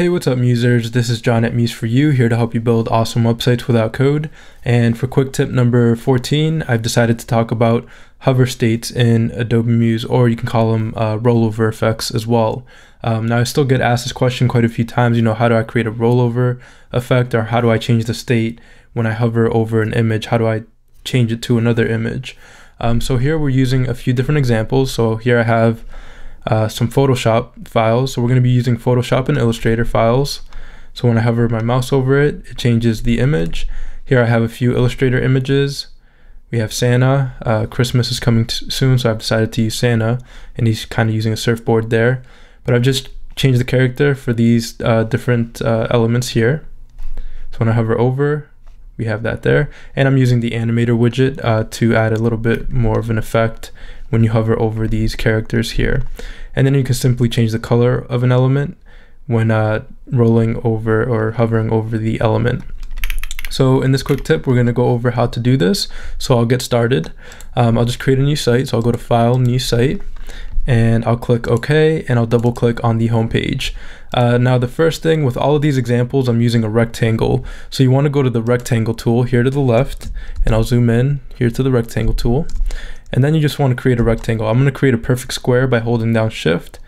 Hey, what's up, Musers? This is John at Muse For You, here to help you build awesome websites without code. And for quick tip number 14, I've decided to talk about hover states in Adobe Muse, or you can call them rollover effects as well. Now, I still get asked this question quite a few times, you know, how do I create a rollover effect, or how do I change the state when I hover over an image? How do I change it to another image? So here we're using a few different examples. So here I have some Photoshop files. So we're going to be using Photoshop and Illustrator files. So when I hover my mouse over it, it changes the image. Here I have a few Illustrator images. We have Santa. Christmas is coming soon, so I've decided to use Santa, and he's kind of using a surfboard there. But I've just changed the character for these different elements here. So when I hover over, we have that there. And I'm using the animator widget to add a little bit more of an effect when you hover over these characters here. And then you can simply change the color of an element when rolling over or hovering over the element. So in this quick tip, we're going to go over how to do this. So I'll get started. I'll just create a new site. So I'll go to File, New Site, and I'll click OK, and I'll double click on the home page. Now, the first thing with all of these examples, I'm using a rectangle. So you want to go to the rectangle tool here to the left, and I'll zoom in here to the rectangle tool. And then you just want to create a rectangle. I'm going to create a perfect square by holding down Shift,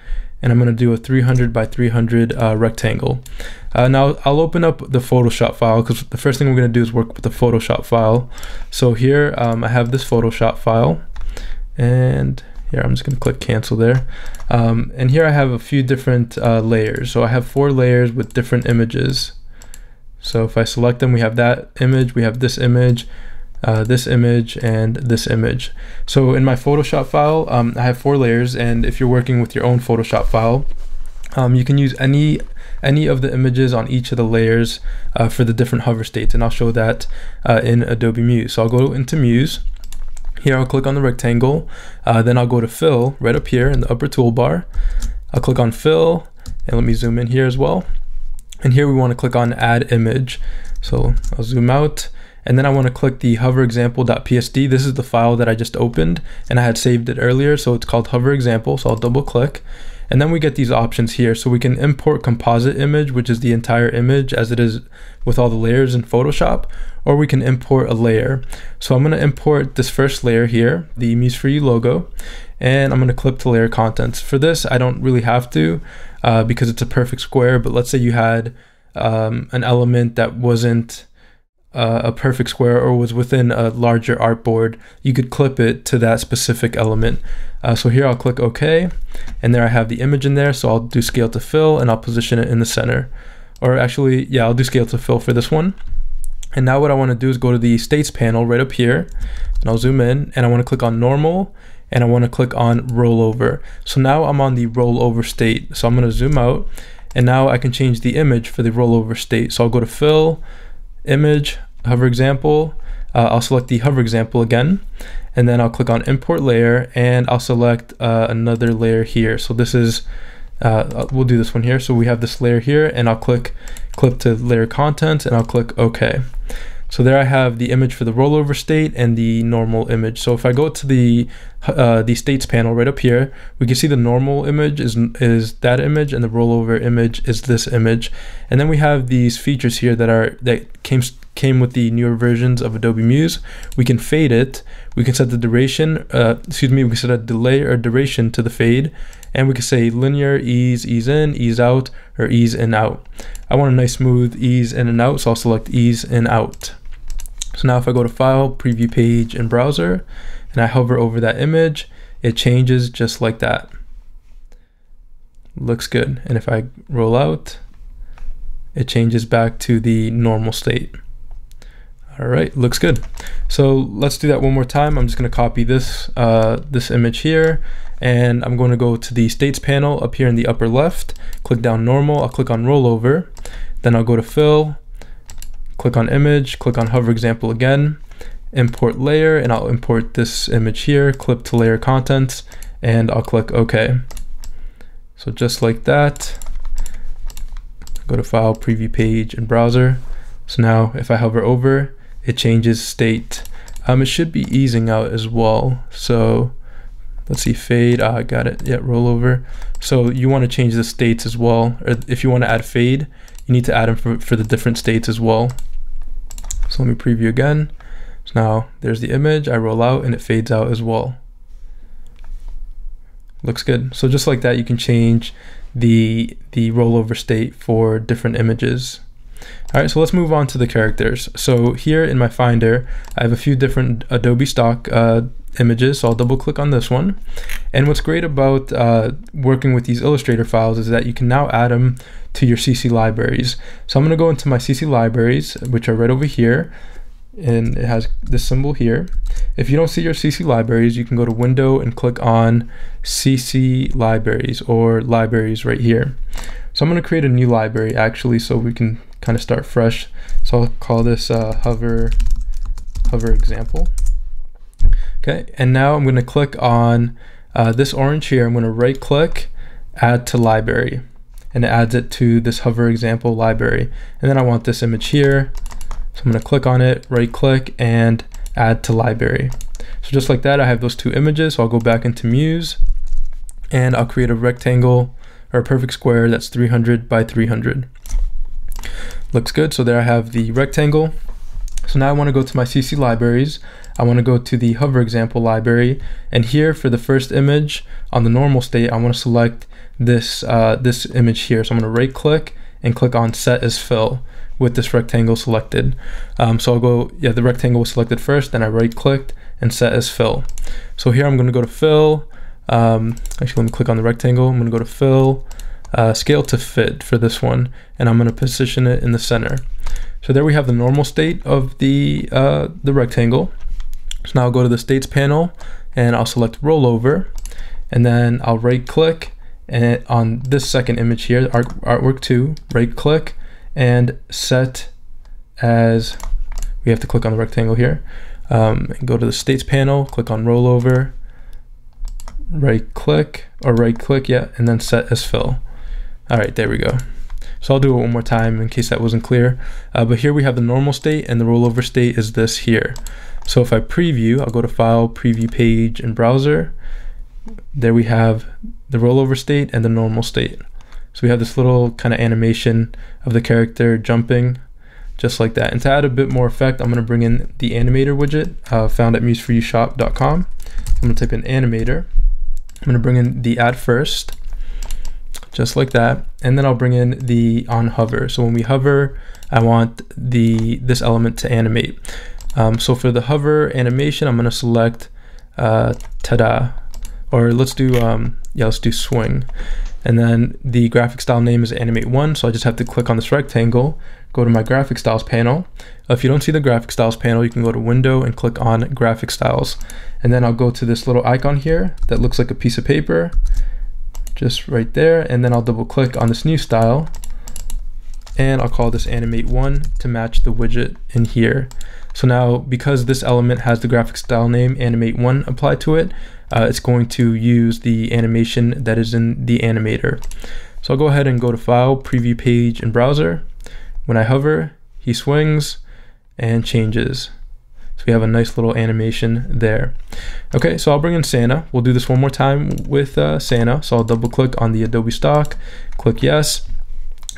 and I'm going to do a 300 by 300 rectangle. Now, I'll open up the Photoshop file, because the first thing we're going to do is work with the Photoshop file. So here I have this Photoshop file, and here, I'm just going to click cancel there. And here I have a few different layers. So I have 4 layers with different images. So if I select them, we have that image, we have this image, and this image. So in my Photoshop file, I have 4 layers. And if you're working with your own Photoshop file, you can use any of the images on each of the layers for the different hover states. And I'll show that in Adobe Muse. So I'll go into Muse. Here I'll click on the rectangle, then I'll go to Fill right up here in the upper toolbar. I'll click on Fill, and let me zoom in here as well. And here we want to click on Add Image. So I'll zoom out, and then I want to click the HoverExample.psd. This is the file that I just opened, and I had saved it earlier, so it's called HoverExample, so I'll double click. And then we get these options here. So we can import composite image, which is the entire image as it is with all the layers in Photoshop, or we can import a layer. So I'm going to import this first layer here, the Muse For You logo, and I'm going to clip to layer contents. For this, I don't really have to because it's a perfect square, but let's say you had an element that wasn't a perfect square or was within a larger artboard, you could clip it to that specific element. So here I'll click OK, and there I have the image in there, so I'll do scale to fill, and I'll position it in the center. Or actually, yeah, I'll do scale to fill for this one. And now what I want to do is go to the states panel right up here, and I'll zoom in, and I want to click on normal, and I want to click on rollover. So now I'm on the rollover state, so I'm going to zoom out, and now I can change the image for the rollover state. So I'll go to fill, image, hover example, I'll select the hover example again, and then I'll click on import layer, and I'll select another layer here. So this is, we'll do this one here. So we have this layer here, and I'll click clip to layer contents, and I'll click OK. So there I have the image for the rollover state and the normal image. So if I go to the states panel right up here, we can see the normal image is that image, and the rollover image is this image. And then we have these features here that came with the newer versions of Adobe Muse. We can fade it. We can set the duration. We can set a delay or duration to the fade, and we can say linear, ease, ease in, ease out, or ease in out. I want a nice smooth ease in and out, so I'll select ease in out. So now if I go to File, Preview Page, and Browser, and I hover over that image, it changes just like that. Looks good. And if I roll out, it changes back to the normal state. All right, looks good. So let's do that one more time. I'm just going to copy this this image here, and I'm going to go to the states panel up here in the upper left, click down normal, I'll click on rollover, then I'll go to fill, click on image, click on hover example again, import layer, and I'll import this image here, clip to layer contents, and I'll click OK. So just like that, go to File, Preview Page, and Browser. So now if I hover over, it changes state. It should be easing out as well. So Let's see, fade, got it, yeah, rollover. So you want to change the states as well, or if you want to add fade, you need to add them for the different states as well. So let me preview again. So now there's the image, I roll out and it fades out as well. Looks good. So just like that, you can change the rollover state for different images. All right, so let's move on to the characters. So here in my Finder, I have a few different Adobe Stock images, so I'll double click on this one. And what's great about working with these Illustrator files is that you can now add them to your CC libraries. So I'm gonna go into my CC libraries, which are right over here, and it has this symbol here. If you don't see your CC libraries, you can go to Window and click on CC libraries or libraries right here. So I'm gonna create a new library actually, so we can kind of start fresh. So I'll call this hover example. Okay, and now I'm gonna click on this orange here. I'm gonna right click, add to library, and it adds it to this hover example library. And then I want this image here. So I'm gonna click on it, right click, and add to library. So just like that, I have those two images. So I'll go back into Muse and I'll create a rectangle or a perfect square that's 300 by 300. Looks good. So there I have the rectangle. So now I want to go to my CC libraries. I want to go to the hover example library, and here for the first image on the normal state, I want to select this this image here. So I'm going to right click and click on set as fill with this rectangle selected. So I'll go, yeah, the rectangle was selected first, then I right clicked and set as fill. So here I'm going to go to fill. Actually, let me click on the rectangle. I'm going to go to fill, scale to fit for this one, and I'm going to position it in the center. So there we have the normal state of the rectangle. So now I'll go to the states panel and I'll select rollover, and then I'll right click and on this second image here, artwork 2, right click and set as, we have to click on the rectangle here, and go to the states panel, click on rollover, right click, yeah, and then set as fill. All right, there we go. So I'll do it one more time in case that wasn't clear. But here we have the normal state, and the rollover state is this here. So if I preview, I'll go to File, Preview Page, and Browser. There we have the rollover state and the normal state. So we have this little kind of animation of the character jumping just like that. And to add a bit more effect, I'm gonna bring in the animator widget found at MuseForYouShop.com. I'm gonna type in animator. I'm gonna bring in the add first, just like that, and then I'll bring in the on hover. So when we hover, I want this element to animate. So for the hover animation, I'm gonna select ta-da, or let's do swing. And then the graphic style name is animate 1, so I just have to click on this rectangle, go to my graphic styles panel. If you don't see the graphic styles panel, you can go to Window and click on graphic styles. And then I'll go to this little icon here that looks like a piece of paper, just right there, and then I'll double click on this new style, and I'll call this animate 1 to match the widget in here. So now, because this element has the graphic style name animate 1 applied to it, it's going to use the animation that is in the animator. So I'll go ahead and go to File, Preview Page, and Browser. When I hover, he swings and changes. So we have a nice little animation there. Okay, so I'll bring in Santa. We'll do this one more time with Santa. So I'll double click on the Adobe Stock, click yes.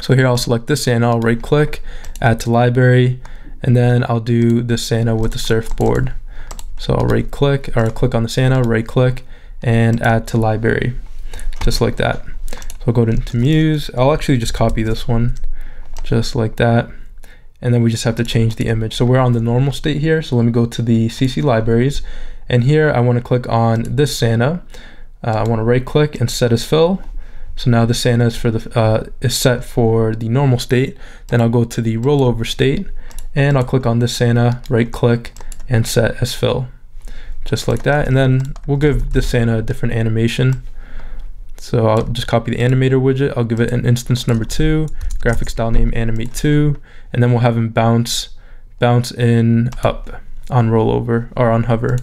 So here I'll select this Santa, I'll right click, add to library, and then I'll do the Santa with the surfboard. So I'll right click, or click on the Santa, right click, and add to library, just like that. So I'll go into Muse, I'll actually just copy this one, just like that. And then we just have to change the image. So we're on the normal state here, so let me go to the CC libraries, and here I wanna click on this Santa, I wanna right click and set as fill. So now the Santa is set for the normal state. Then I'll go to the rollover state and I'll click on this Santa, right click, and set as fill, just like that. And then we'll give this Santa a different animation. So I'll just copy the animator widget. I'll give it an instance number 2, graphic style name animate 2, and then we'll have him bounce in up on rollover or on hover.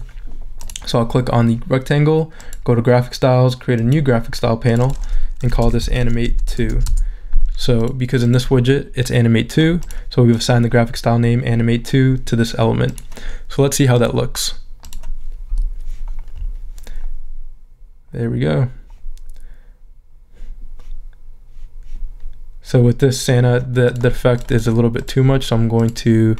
So I'll click on the rectangle, go to graphic styles, create a new graphic style panel, and call this animate 2. So because in this widget it's animate 2, so we've assigned the graphic style name animate 2 to this element. So let's see how that looks. There we go. So with this Santa, the effect is a little bit too much, so I'm going to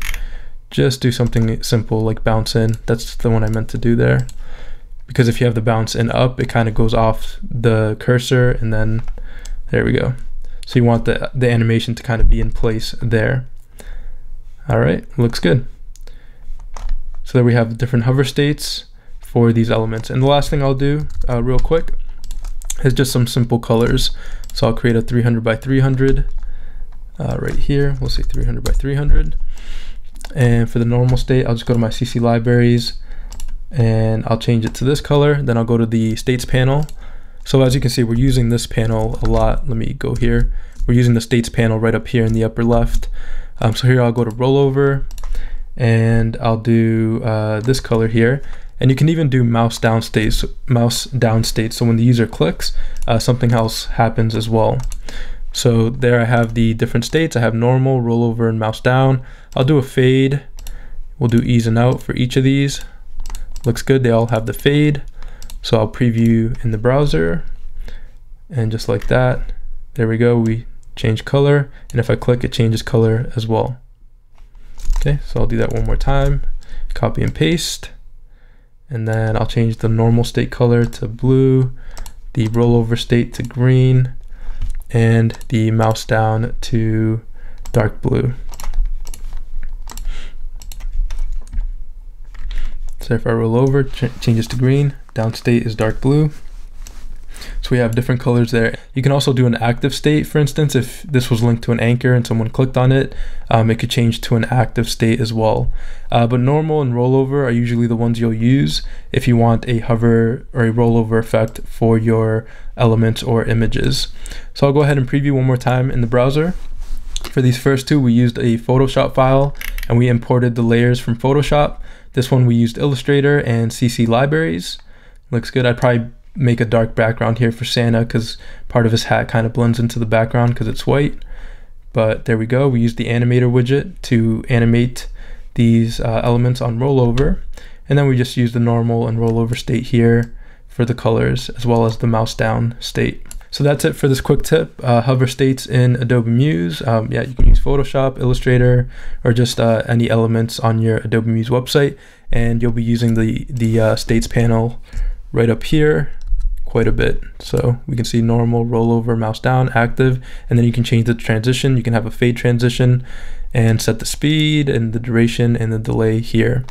just do something simple like bounce in. That's the one I meant to do there. Because if you have the bounce in up, it kind of goes off the cursor, and then there we go. So you want the animation to kind of be in place there. All right, looks good. So there we have different hover states for these elements. And the last thing I'll do real quick is just some simple colors. So I'll create a 300 by 300 right here. We'll say 300 by 300. And for the normal state, I'll just go to my CC libraries and I'll change it to this color. Then I'll go to the states panel. So as you can see, we're using this panel a lot. Let me go here. We're using the states panel right up here in the upper left. So here I'll go to rollover and I'll do this color here. And you can even do mouse down states. So when the user clicks, something else happens as well. So there I have the different states. I have normal, rollover, and mouse down. I'll do a fade. We'll do ease and out for each of these. Looks good, they all have the fade. So I'll preview in the browser. And just like that, there we go, we change color. And if I click, it changes color as well. Okay, so I'll do that one more time. Copy and paste. And then I'll change the normal state color to blue, the rollover state to green, and the mouse down to dark blue. So if I roll over, changes to green, down state is dark blue. So we have different colors there. You can also do an active state, for instance, if this was linked to an anchor and someone clicked on it, it could change to an active state as well. But normal and rollover are usually the ones you'll use if you want a hover or a rollover effect for your elements or images. So I'll go ahead and preview one more time in the browser. For these first two, we used a Photoshop file and we imported the layers from Photoshop. This one we used Illustrator and CC libraries. Looks good. I'd probably make a dark background here for Santa because part of his hat kind of blends into the background because it's white. But there we go. We use the animator widget to animate these elements on rollover. And then we just use the normal and rollover state here for the colors as well as the mouse down state. So that's it for this quick tip, hover states in Adobe Muse. Yeah, you can use Photoshop, Illustrator, or just any elements on your Adobe Muse website. And you'll be using the states panel right up here quite a bit. So we can see normal, rollover, mouse down, active, and then you can change the transition. You can have a fade transition and set the speed and the duration and the delay here.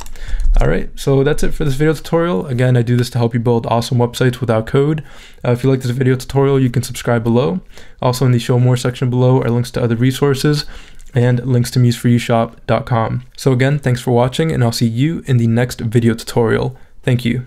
All right, so that's it for this video tutorial. Again, I do this to help you build awesome websites without code. If you like this video tutorial, you can subscribe below. Also in the show more section below are links to other resources and links to MuseForYouShop.com. So again, thanks for watching and I'll see you in the next video tutorial. Thank you.